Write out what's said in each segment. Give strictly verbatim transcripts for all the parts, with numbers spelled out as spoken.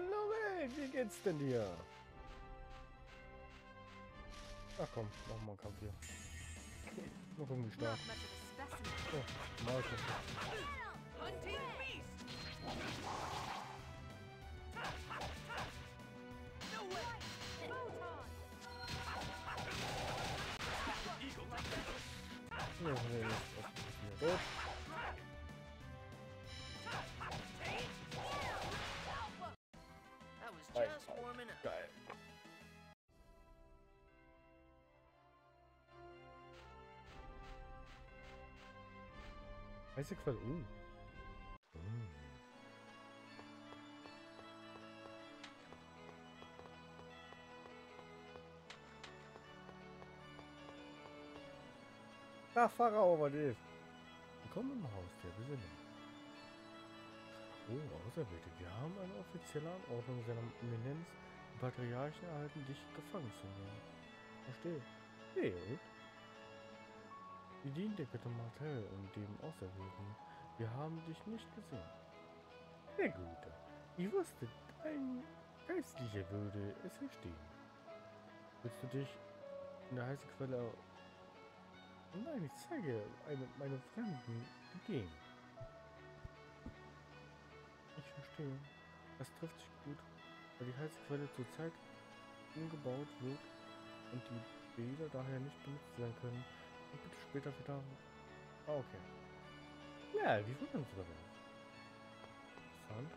Hallo Welt, wie geht's denn dir? Ach komm, machen wir einen Kampf hier. Mal gucken, wie stark. Oh, Marke. Ja, nee, das ist gut. Geil. Geil. Heiße Quelle. Oh. Oh. Ach, Pharao überlebt. Willkommen im Haus der Besinnung. Oh, Auserwählte, wir haben eine offizielle Anordnung seiner Eminenz, die Patriarchen erhalten, dich gefangen zu nehmen. Verstehe. Nee, und? Wir dienen der Göttin Martell und dem Auserwählten. Wir haben dich nicht gesehen. Sehr gut. Ich wusste, dein Geistlicher würde es verstehen. Willst du dich in der heißen Quelle... Nein, ich zeige eine, meine Fremden entgegen. Ich verstehe. Das trifft sich gut, weil die heiße Quelle zurzeit umgebaut wird und die Bäder daher nicht benutzt sein können. Ich bitte später wieder. Ah, okay. Ja, die sind uns drin. Interessant.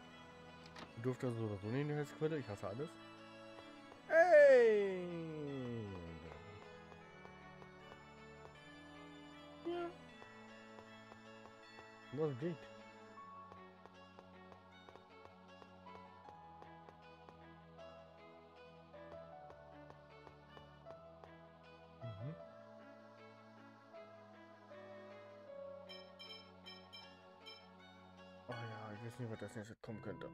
Ich durfte also oder so nicht in die heiße Quelle. Ich hasse alles. Hey! Ja. Was geht? Was das nächste kommen könnte.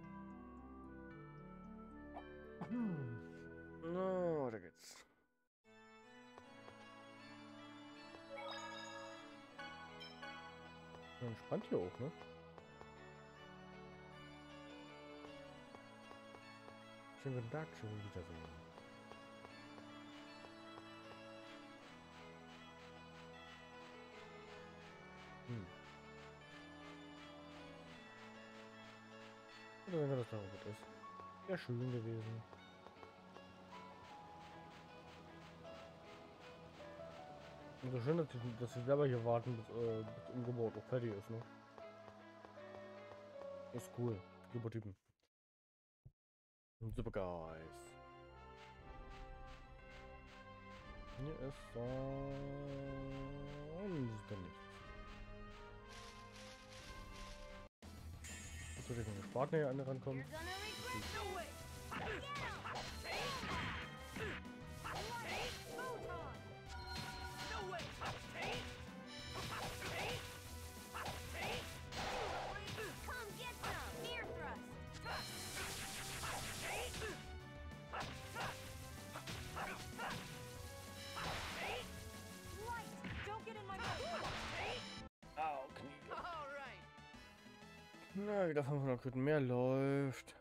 No, da geht's. Entspannt hier auch, ne? Schönen guten Tag, schönen Wiedersehen. Hm. Oder wenn das da gut ist. Ja, schön gewesen. Und so schön, dass ich, dass ich selber hier warten, bis, äh, bis das Umgebot auch fertig ist, ne? Ist cool. Super Typen. Super Guys. Hier ist da... Ist da nichts. So, ich bin gespart, ne, an der rankommt. Na, wieder fünfhundert Kröten mehr läuft.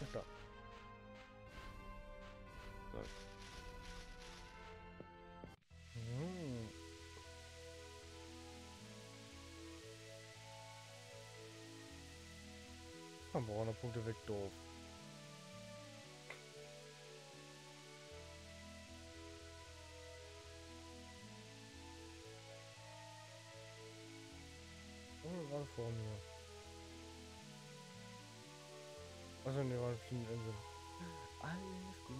Ist da. Läuft. Hm. Dann brauchen wir Punkte weg, doof. Vor mir. Also ne, war viel Insel. Alles gut.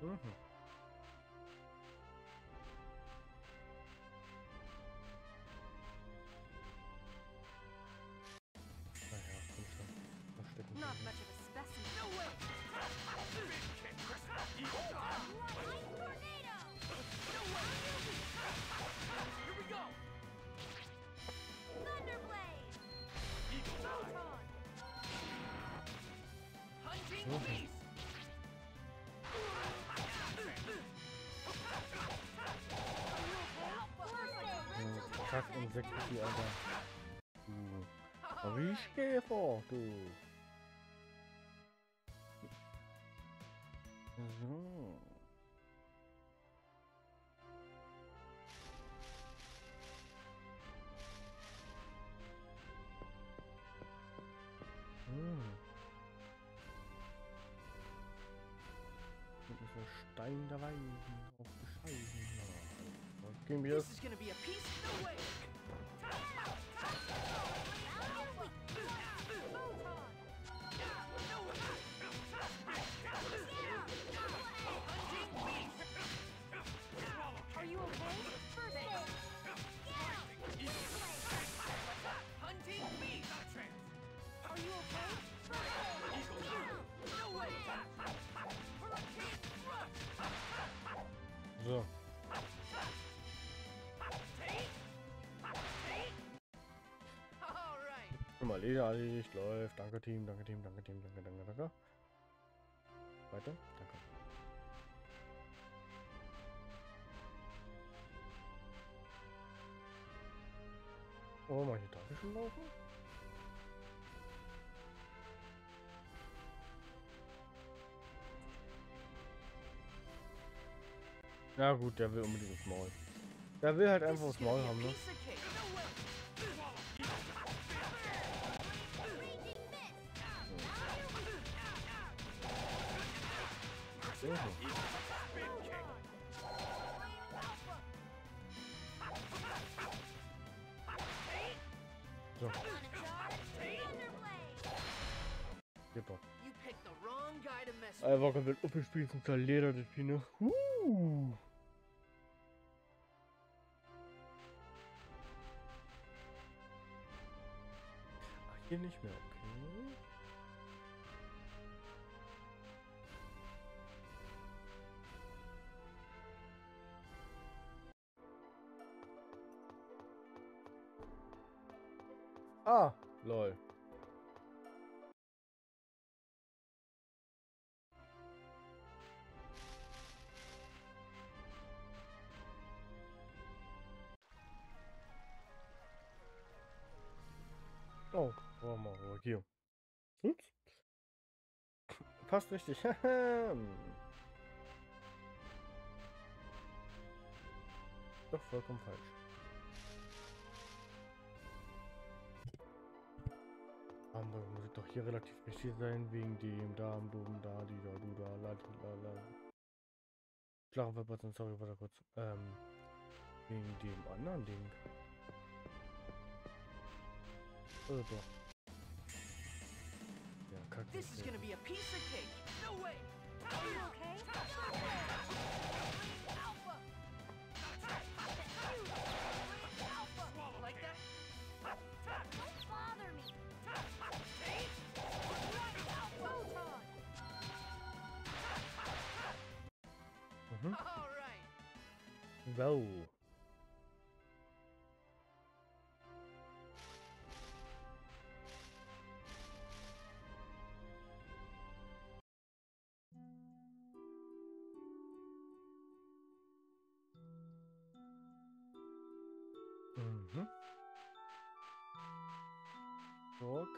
Mhm. Not much of a specimen. No way! Lightning tornado! No way! Here we go! Thunderblade! Voltron! Hunting beast! Kack Insekten, die Alter. Wie Schäfer, du! So. Hm. Mit dieser Stein der Weiden aufgescheißen. Dann gehen wir jetzt. Are you okay? Perfect. Hunting me. Are you okay? Perfect. No way. Hurricane rush. So. All right. Mal erledigt, läuft. Danke Team, danke Team, danke Team, danke, danke, danke. Weiter, danke. Oh, mal hier darf ich schon laufen? Na gut, der will unbedingt das Maul. Der will halt einfach das Maul haben, ne? So. So. Super. Einfach komplett aufgespielt und zerledert die Pine. Huh. Ach, hier nicht mehr, okay. Ah, lol. Oh, wollen wir mal hier. Ups. Passt richtig. Doch vollkommen falsch. Andere muss doch hier relativ wichtig sein, wegen dem Darm, Dom, da, die, da, du, da, la, la, la. Klare Verbrechen, sorry, warte kurz. Ähm, wegen dem anderen Ding. Also doch. Ja, kacke. This is gonna be a piece of cake. No way. Are you okay? Like that? Don't bother me. Mhm. Wow. Mhm. Rock.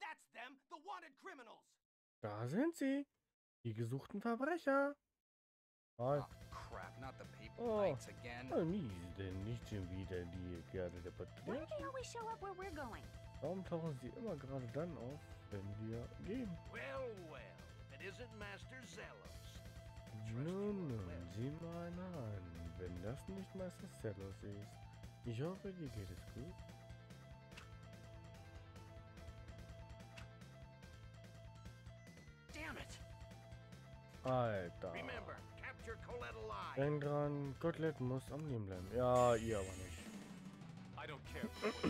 That's them, the wanted criminals. Da sind sie, die gesuchten Verbrecher. Hi. Oh, crap, not the people lights again. Oh, mies, denn nicht schon wieder die Garde der Patrouille. Why do they always show up where we're going? Warum tauchen sie immer gerade dann auf, wenn wir gehen? Well, well, it isn't Master Zelos. Nun, nun, sieh mal an, wenn das nicht Meister Zelos ist. Ich hoffe, dir geht es gut. Alter. Remember, capture Colette alive. Denk dran, Colette muss am Leben bleiben. Ja, ihr aber nicht. I don't care. Also,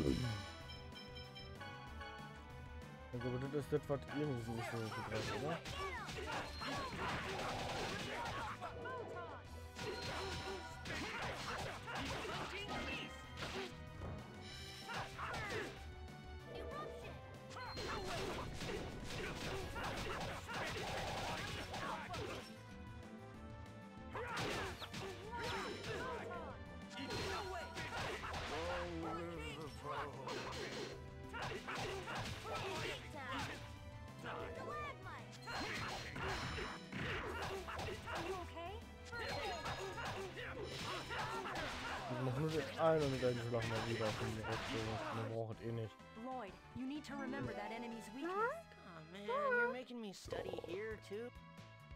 das ist das, was ihr müssen nicht so begreift, oder? Ich mache nur den einen und den anderen Schlag mal wieder auf den Rücken. Man braucht eh nicht. Lloyd, you need to remember that enemy's weakness. Oh man, you're making me study here too.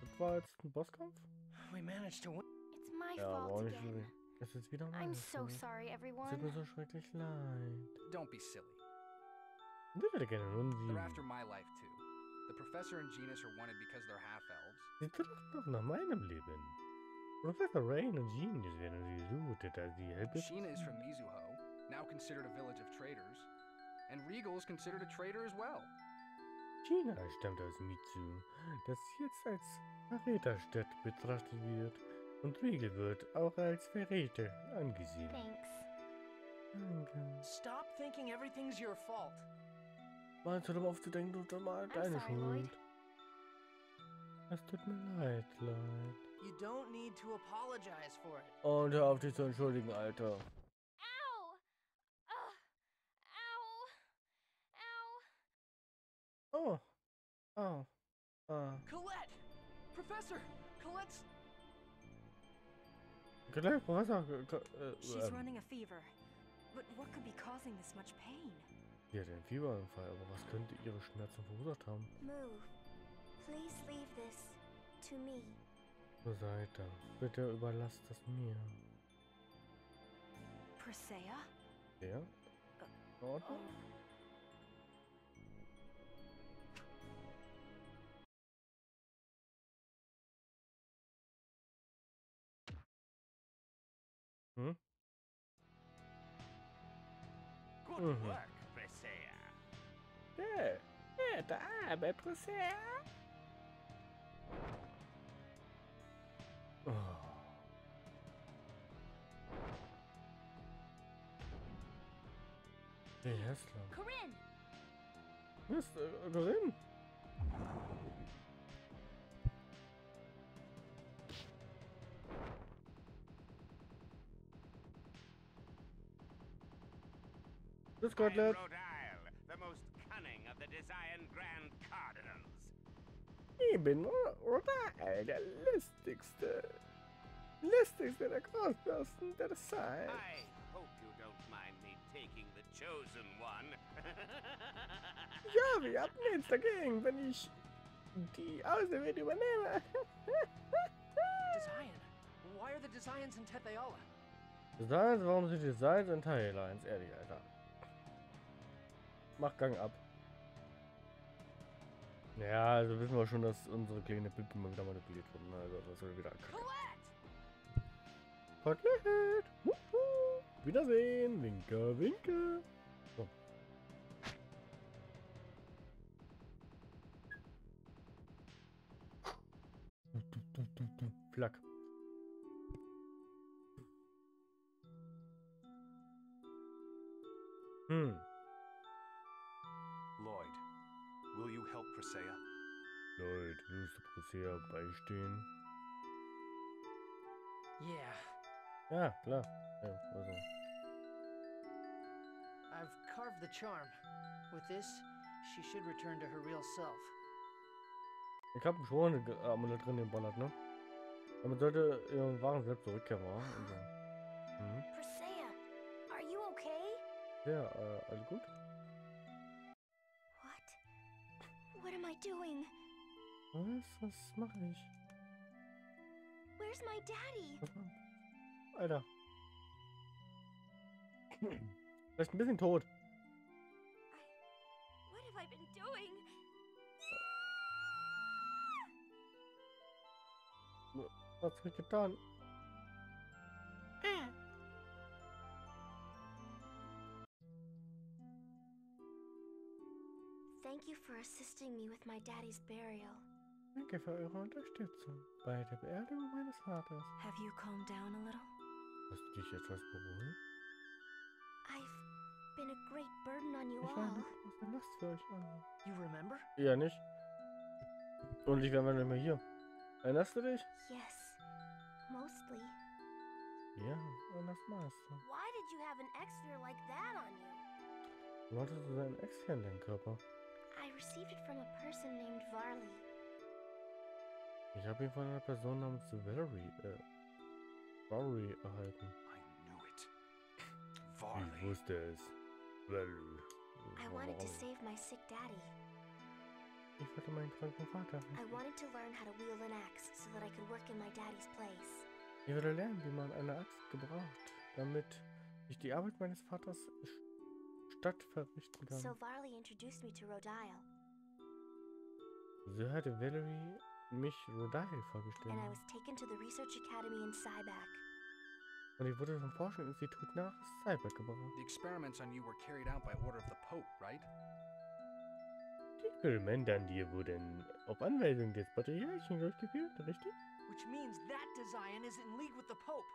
Das war jetzt ein Bosskampf? We managed to win. It's my fault again. Es ist wieder mein. I'm so sorry, everyone. Es tut mir so schrecklich leid. Don't be silly. They're after my life too. The professor and Genus are wanted because they're half elves. Sie trachten doch nach meinem Leben. Professor Rain und Genius werden gesucht, als die Helden. Sheena is from Mizuho, now considered a village of traders, and Regal is considered a trader as well. Sheena stammt aus Mizu, das jetzt als Verräterstadt betrachtet wird, und Regal wird auch als Verräter angesehen. Thanks. Danke. Stop thinking everything's your fault. Meinst du, um aufzudenken, du dann mal deine Schuld. Es tut mir leid, Lloyd. You don't need to apologize for it. Und hör auf, dich zu entschuldigen, Alter. Au! Uh, au! Au! Oh. Au. Oh. Ah. Colette! Professor! Colette's... Colette, Professor... She's running a fever. But what could be causing this much pain? Sie hat einen Fieberanfall, aber was könnte ihre Schmerzen verursacht haben? Move. Please leave this to me. So seid da. Bitte überlasst das mir. Presea? Ja? In Ordnung? Hm? Good work, Presea. Ja, ja, da, bei Presea. Oh. Der Hässler. Corinne! Mist, äh, Corinne? This Rodile, the most cunning of the Desian Grand Cardinals. Ich bin Rodile, der listigste, listigste der Großbürsten der Zeit. I hope you don't mind me taking the chosen one. Ja, wir haben nichts dagegen, wenn ich die Auswahl übernehme. Desian, why are the Desians in Tetheala? Desians, warum sind die Desians in Tetheala? Ins ehrlich, Alter. Mach Gang ab. Naja, also wissen wir schon, dass unsere kleine Pippe mal wieder manipuliert wurden. Also, das soll wieder ankommen. Colette! Wiedersehen! Winke, winke! So. Flack. Hm. Lloyd, will you help Presea? Lloyd, willst du Presea beistehen? Yeah. Ja, klar. Ja, also. I've carved the charm. With this, she should return to her real self. Ich habe schon eine Amulett drin geballert, ne? Damit sollte ihren wahren Selbst zurückkehren, oder? Also. Mhm. Presea, are you okay? Ja, äh, alles gut? What am I doing? Was? Was mache ich? Where's my daddy? Alter. Vielleicht ein bisschen tot. I... What have I been doing? Was hat er getan? Ah. Thank you for assisting me with my daddy's burial. Danke für eure Unterstützung bei der Beerdigung meines Vaters. Have you calmed down a little? Hast du dich etwas beruhigt? I've been a great burden on you all. You remember? Ja, nicht. Und ich wäre mal nicht mehr hier. Erinnerst du dich? Yes, mostly. Ja, und das machst du. Why did you have an exterior like that on you? Wolltest du deinen Exterior in deinem Körper? I received it from a person named Valerie. Ich habe ihn von einer Person namens Valerie, äh, Valerie erhalten. I knew it. Valerie. Ich wusste es. Valerie. I wanted to save my sick daddy. Ich wollte meinen kranken Vater retten. I wanted to learn how to wield an axe so that I could work in my daddy's place. Ich wollte lernen, wie man eine Axt gebraucht, damit ich die Arbeit meines Vaters statt verrichten kann. So Valerie introduced me to Rodile. So hatte Valerie mich Rodile vorgestellt. And I was taken to the research academy in Cybac. Und ich wurde vom Forschungsinstitut nach Cybac gebracht. The experiments on you were carried out by order of the Pope, right? Die Experimente an dir wurden auf Anweisung des Patriarchen durchgeführt, richtig? Which means that design is in league with the Pope.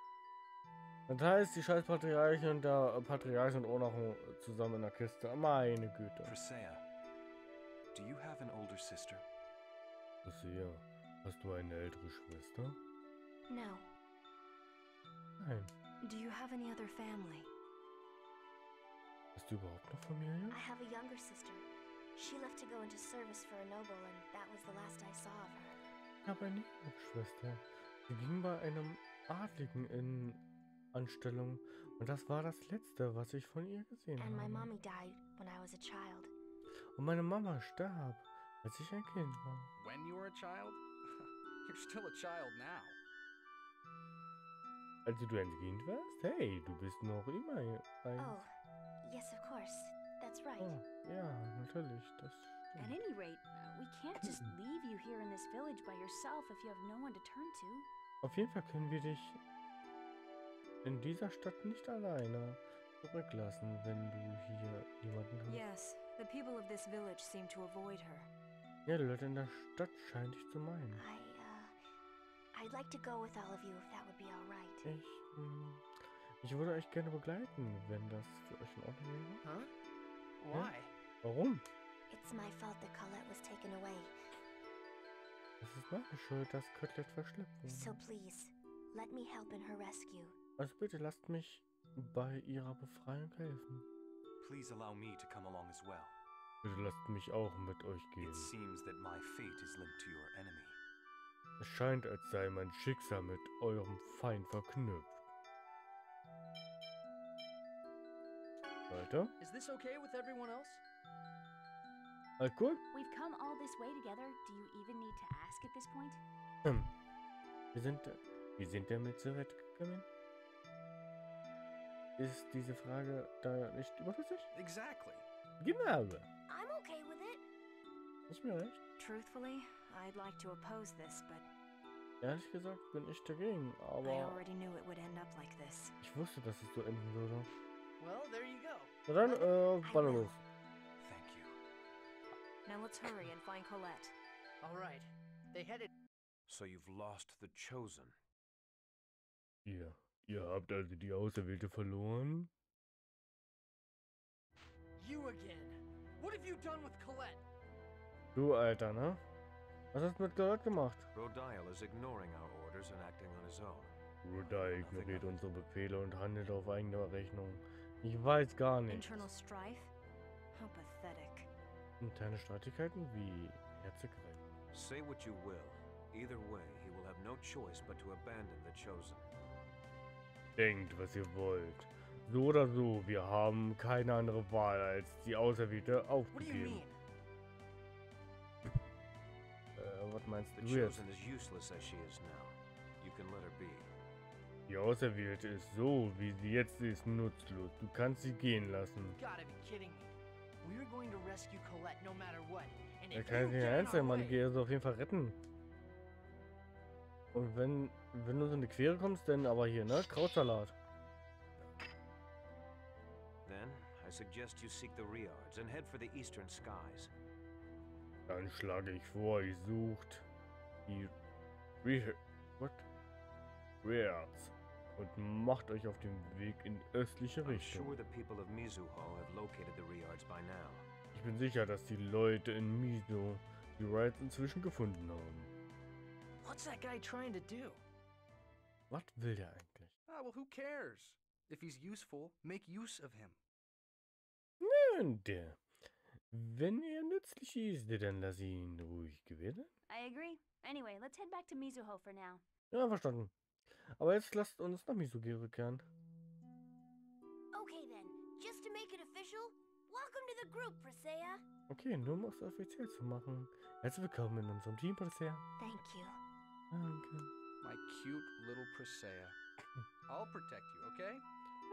Das heißt, die scheiß Patriarchen und der Patriarch und Onachen zusammen in der Kiste. Meine Güte. Presea, do you have an older sister? Presea, hast du eine ältere Schwester? No. Nein. Do you have any other family? Hast du überhaupt noch Familie? I have a younger sister. She left to go into service for a noble, and that was the last I saw of her. Ich habe eine Schwester. Sie ging bei einem Adligen in Anstellung, und das war das Letzte, was ich von ihr gesehen and habe. My mommy died when I was a child. Und meine Mama starb, als ich ein Kind war. When you were a child? You're still a child now. Also du ein Kind warst? Hey, du bist noch immer ein. Oh, yes, of course. That's right. Oh, ja, natürlich, das stimmt. At any rate, we can't just leave you here in this village by yourself if you have no one to turn to. Auf jeden Fall können wir dich in dieser Stadt nicht alleine zurücklassen, wenn du hier jemanden hast. Yes, the people of this village seem to avoid her. Ja, die Leute in der Stadt scheinen dich zu meinen. I, uh, I'd like to go with all of you if that would be all right. Ich, mh, ich würde euch gerne begleiten, wenn das für euch in Ordnung wäre. Huh? Why? Warum? It's my fault that Colette was taken away. Es ist meine Schuld, dass Colette verschleppt wurde. So please, let me help in her rescue. Also bitte lasst mich bei ihrer Befreiung helfen. Please allow me to come along as well. Bitte lasst mich auch mit euch gehen. It seems that my fate is linked to your enemy. Es scheint, als sei mein Schicksal mit eurem Feind verknüpft. Weiter. Is this okay with everyone else? All cool. We've come all this way together. Do you even need to ask at this point? Hm. Wir sind, wir sind damit so weit gekommen. Ist diese Frage da nicht überflüssig? Exactly. Genau. I'm okay with it. Ist mir recht. Truthfully, I'd like to oppose this, but ehrlich gesagt bin ich dagegen. Aber I already knew it would end up like this. Ich wusste, dass es so enden würde. Well, there you go. So dann, äh, Baller los. Thank you. Now let's hurry and find Colette. All right. They headed. So you've lost the chosen. Ihr, ihr habt also die Auserwählte verloren. You again. What have you done with Colette? Du Alter, ne? Was hast du mit Colette gemacht? Rodile is ignoring our orders and acting on his own. Rodile ignoriert unsere Befehle und handelt auf eigene Rechnung. Ich weiß gar nicht. Internal Strife? How pathetic. Interne Streitigkeiten wie Herzegreif. Say what you will. Either way, he will have no choice but to abandon the chosen. Denkt, was ihr wollt. So oder so, wir haben keine andere Wahl, als die Auserwählte aufzugeben. Äh, was meinst du jetzt? You can let her be. Die Auserwählte ist so, wie sie jetzt ist, nutzlos. Du kannst sie gehen lassen. Er kann sie nicht einzeln, man geht also auf jeden Fall retten. Und wenn, wenn du so eine Quere kommst, dann aber hier, ne? Krautsalat. Then I suggest you seek the Riyards and head for the eastern skies. Dann schlage ich vor, ihr sucht die Riyards und macht euch auf den Weg in östliche Richtung. Ich bin sicher, dass die Leute in Mizuho die Riyards inzwischen gefunden haben. What's that guy trying to do? Was will der eigentlich? Ah, well, who cares? If he's useful, make use of him. Nein, der. Wenn er nützlich ist, dann lass ihn ruhig gewähren. I agree. Anyway, let's head back to Mizuho for now. Ja, verstanden. Aber jetzt lasst uns nach Mizuho zurückkehren. Okay then, just to make it official, welcome to the group, Presea. Okay, nur um es offiziell zu machen. Herzlich willkommen in unserem Team, Presea. Thank you. Danke. My cute little Presea. I'll protect you, okay?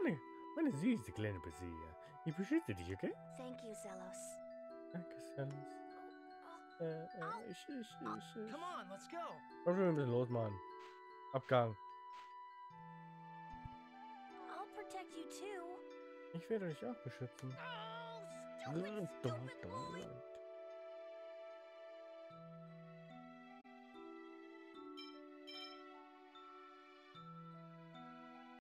Meine, meine süße kleine Presea. Ich beschütze dich, okay? Thank you, Zelos. Danke, Zelos. Äh, äh, ich, ich, ich, ich. Come on, let's go. Lass uns ein bisschen los, Mann. Abgang. I'll protect you too. Ich werde dich auch beschützen. Oh, stupid, stupid,